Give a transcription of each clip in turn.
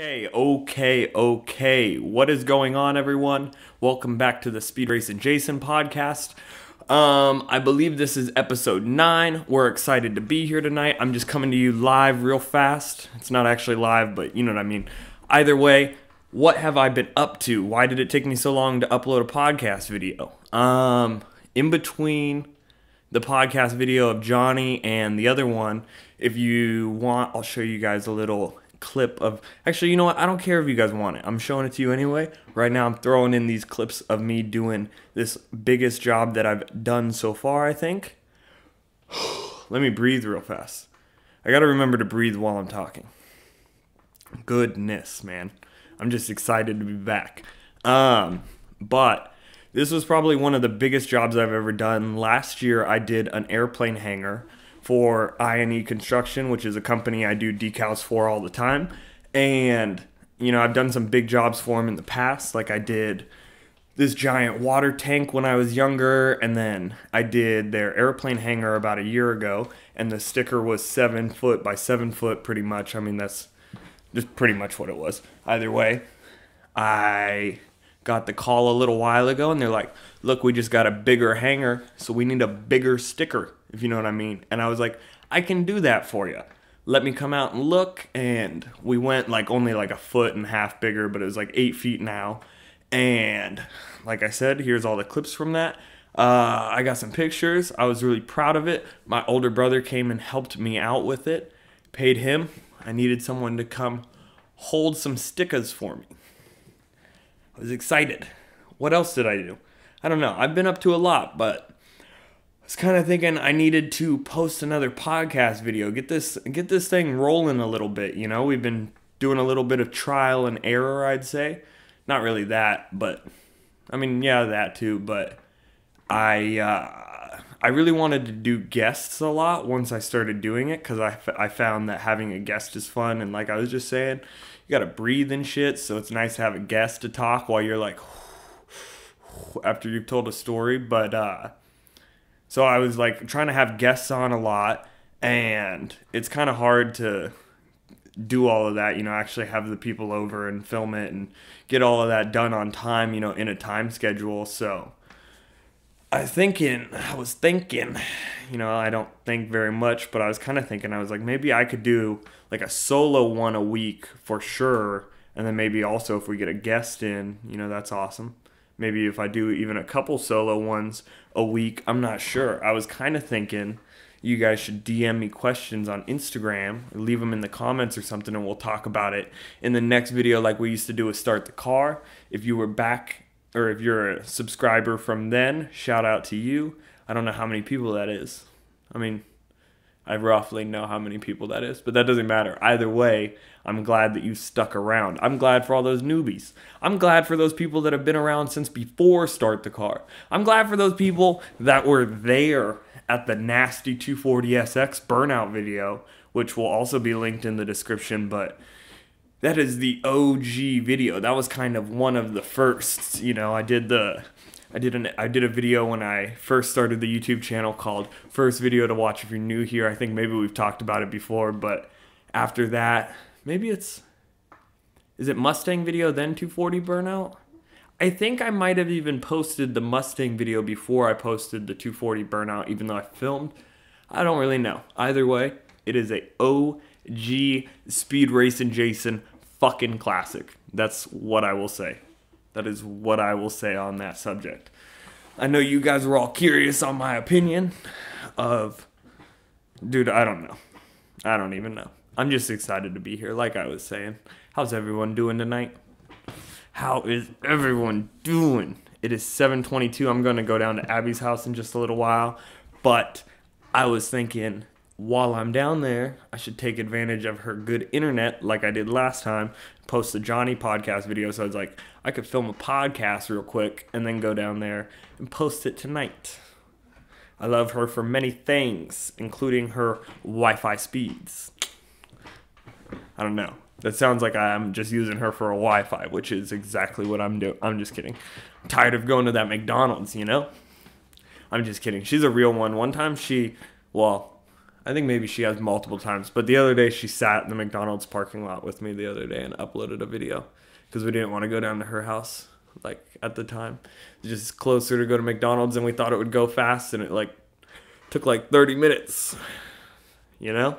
Okay. What is going on, everyone? Welcome back to the Speed Racing Jason podcast. I believe this is episode 9. We're excited to be here tonight. I'm just coming to you live real fast. It's not actually live, but you know what I mean. Either way, what have I been up to? Why did it take me so long to upload a podcast video? In between the podcast video of Johnny and the other one, if you want, I'll show you guys a little clip of, actually, you know what, I don't care if you guys want it, I'm showing it to you anyway. Right now I'm throwing in these clips of me doing this biggest job that I've done so far, I think. Let me breathe real fast. I gotta remember to breathe while I'm talking. Goodness, man, I'm just excited to be back. But this was probably one of the biggest jobs I've ever done. Last year I did an airplane hangar for I&E Construction, which is a company I do decals for all the time. And, you know, I've done some big jobs for them in the past. Like I did this giant water tank when I was younger. And then I did their airplane hangar about a year ago. And the sticker was 7 foot by 7 foot pretty much. I mean, that's just pretty much what it was. Either way, I got the call a little while ago and they're like, look, we just got a bigger hangar, so we need a bigger sticker, if you know what I mean. And I was like, I can do that for you. Let me come out and look. And we went like only like 1.5 feet bigger, but it was like 8 feet now. And like I said, here's all the clips from that. I got some pictures. I was really proud of it. My older brother came and helped me out with it. Paid him. I needed someone to come hold some stickers for me. I was excited. What else did I do? I don't know. I've been up to a lot, but I was kind of thinking I needed to post another podcast video. Get this thing rolling a little bit, you know? We've been doing a little bit of trial and error, I'd say. Not really that, but I mean, yeah, that too, but I really wanted to do guests a lot once I started doing it, because I found that having a guest is fun, and like I was just saying, you gotta breathe and shit, so it's nice to have a guest to talk while you're like, after you've told a story. But so I was like trying to have guests on a lot, and it's kind of hard to do all of that, you know, actually have the people over and film it and get all of that done on time, you know, in a time schedule. So I was thinking, you know, I don't think very much, but I was kind of thinking, I was like, maybe I could do like a solo one a week for sure. And then maybe also if we get a guest in, you know, that's awesome. Maybe if I do even a couple solo ones a week, I'm not sure. I was kind of thinking you guys should DM me questions on Instagram, or leave them in the comments or something, and we'll talk about it in the next video like we used to do with Start the Car. If you were back, or if you're a subscriber from then, shout out to you. I don't know how many people that is. I mean, I roughly know how many people that is, but that doesn't matter. Either way, I'm glad that you stuck around. I'm glad for all those newbies. I'm glad for those people that have been around since before Start the Car. I'm glad for those people that were there at the nasty 240sx burnout video, which will also be linked in the description, but that is the OG video. That was kind of one of the firsts, you know. I did a video when I first started the YouTube channel called First Video to Watch If You're New Here. I think maybe we've talked about it before, but after that, maybe it's, is it Mustang video then 240 burnout? I think I might have even posted the Mustang video before I posted the 240 burnout, even though I filmed. I don't really know. Either way, it is a OG Speed Racing Jason fucking classic. That's what I will say. That is what I will say on that subject. I know you guys were all curious on my opinion of, dude, I don't know. I don't even know. I'm just excited to be here, like I was saying. How's everyone doing tonight? How is everyone doing? It is 7:22. I'm going to go down to Abby's house in just a little while, but I was thinking, while I'm down there, I should take advantage of her good internet like I did last time, post the Johnny podcast video. So I was like, I could film a podcast real quick and then go down there and post it tonight. I love her for many things, including her Wi-Fi speeds. I don't know. That sounds like I'm just using her for a Wi-Fi, which is exactly what I'm doing. I'm just kidding. I'm tired of going to that McDonald's, you know? I'm just kidding. She's a real one. One time she, well, I think maybe she has multiple times, but the other day she sat in the McDonald's parking lot with me the other day and uploaded a video because we didn't want to go down to her house like at the time. Just closer to go to McDonald's, and we thought it would go fast, and it like took like 30 minutes, you know?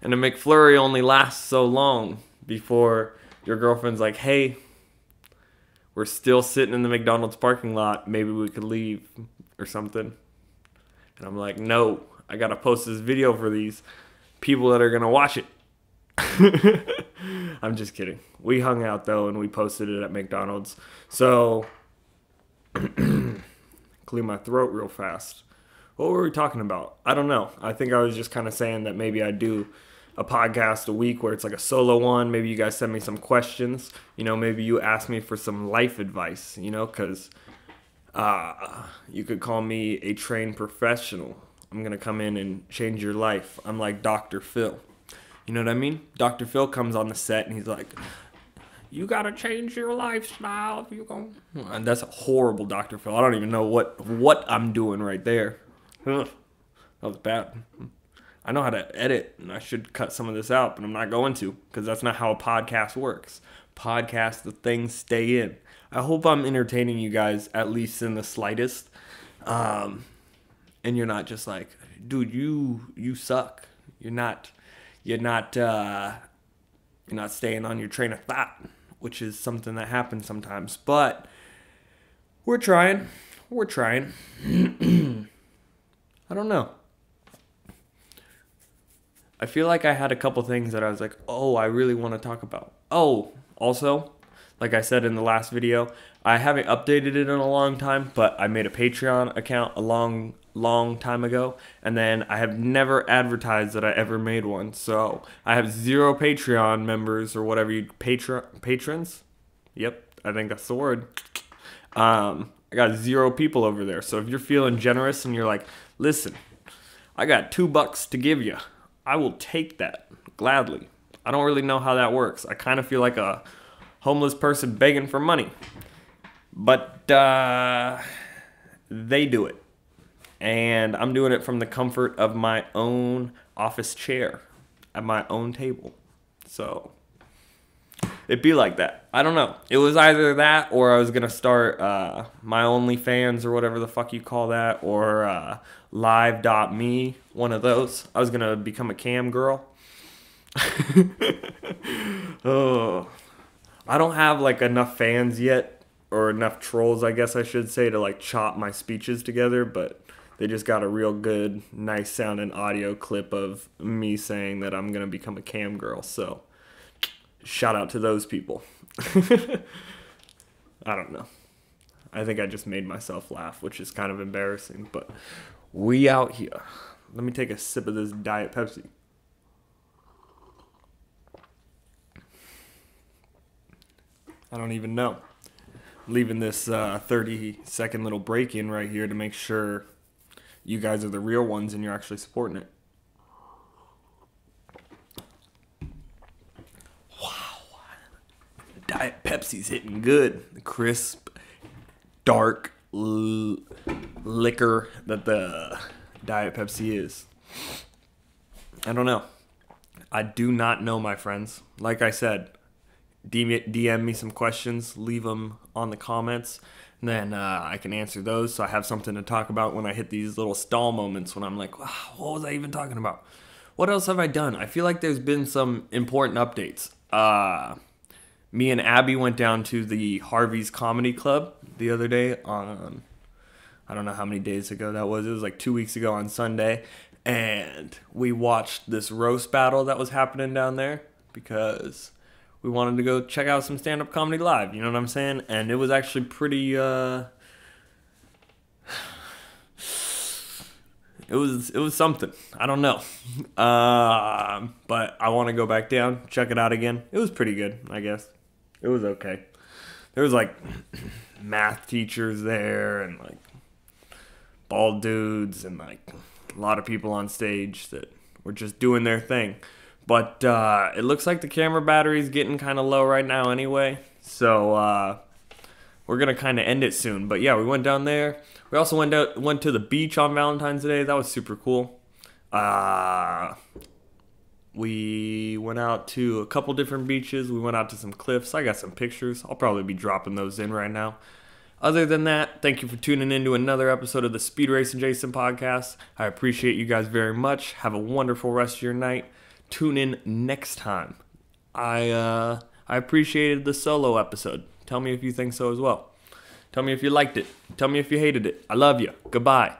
And a McFlurry only lasts so long before your girlfriend's like, hey, we're still sitting in the McDonald's parking lot. Maybe we could leave or something. And I'm like, no, I got to post this video for these people that are going to watch it. I'm just kidding. We hung out, though, and we posted it at McDonald's. So, clean my throat real fast. What were we talking about? I don't know. I think I was just kind of saying that maybe I do a podcast a week where it's like a solo one. Maybe you guys send me some questions. You know, maybe you ask me for some life advice, you know, because you could call me a trained professional. I'm going to come in and change your life. I'm like Dr. Phil. You know what I mean? Dr. Phil comes on the set and he's like, you got to change your lifestyle if you're going. And that's a horrible Dr. Phil. I don't even know what I'm doing right there. Ugh, that was bad. I know how to edit, and I should cut some of this out, but I'm not going to, because that's not how a podcast works. Podcasts, the things stay in. I hope I'm entertaining you guys, at least in the slightest. And you're not just like, dude, you suck. You're not staying on your train of thought, which is something that happens sometimes. But we're trying. We're trying. I don't know. I feel like I had a couple things that I was like, oh, I really want to talk about. Oh, also, like I said in the last video, I haven't updated it in a long time, but I made a Patreon account a long time ago, and then I have never advertised that I ever made one. So I have 0 Patreon members or whatever you patrons. Yep, I think that's the word. I got 0 people over there. So if you're feeling generous and you're like, listen, I got $2 to give you, I will take that gladly. I don't really know how that works. I kind of feel like a homeless person begging for money, but they do it, and I'm doing it from the comfort of my own office chair at my own table. So it'd be like that. I don't know. It was either that, or I was gonna start my OnlyFans or whatever the fuck you call that, or Live.me, one of those. I was gonna become a cam girl. Oh, I don't have like enough fans yet, or enough trolls, I guess I should say, to like chop my speeches together, but they just got a real good, nice sounding audio clip of me saying that I'm gonna become a cam girl. So shout out to those people. I don't know. I think I just made myself laugh, which is kind of embarrassing, but we out here. Let me take a sip of this Diet Pepsi. I don't even know. I'm leaving this 30-second little break in right here to make sure you guys are the real ones and you're actually supporting it. Wow. Diet Pepsi's hitting good. The crisp, dark liquor that the Diet Pepsi is. I don't know. I do not know, my friends. Like I said, DM me some questions, leave them on the comments, and then I can answer those, so I have something to talk about when I hit these little stall moments when I'm like, wow, what was I even talking about? What else have I done? I feel like there's been some important updates. Me and Abby went down to the Harvey's Comedy Club the other day on, I don't know how many days ago that was. It was like 2 weeks ago on Sunday, and we watched this roast battle that was happening down there because we wanted to go check out some stand-up comedy live, you know what I'm saying? And it was actually pretty, it was something. I don't know. But I want to go back down, check it out again. It was pretty good, I guess. It was okay. There was, like, math teachers there and, like, bald dudes and, like, a lot of people on stage that were just doing their thing. But it looks like the camera battery's getting kind of low right now anyway. So we're going to kind of end it soon. But yeah, we went down there. We also went to the beach on Valentine's Day. That was super cool. We went out to a couple different beaches. We went out to some cliffs. I got some pictures. I'll probably be dropping those in right now. Other than that, thank you for tuning in to another episode of the Speed Racing Jason podcast. I appreciate you guys very much. Have a wonderful rest of your night. Tune in next time. I appreciated the solo episode. Tell me if you think so as well. Tell me if you liked it. Tell me if you hated it. I love you. Goodbye.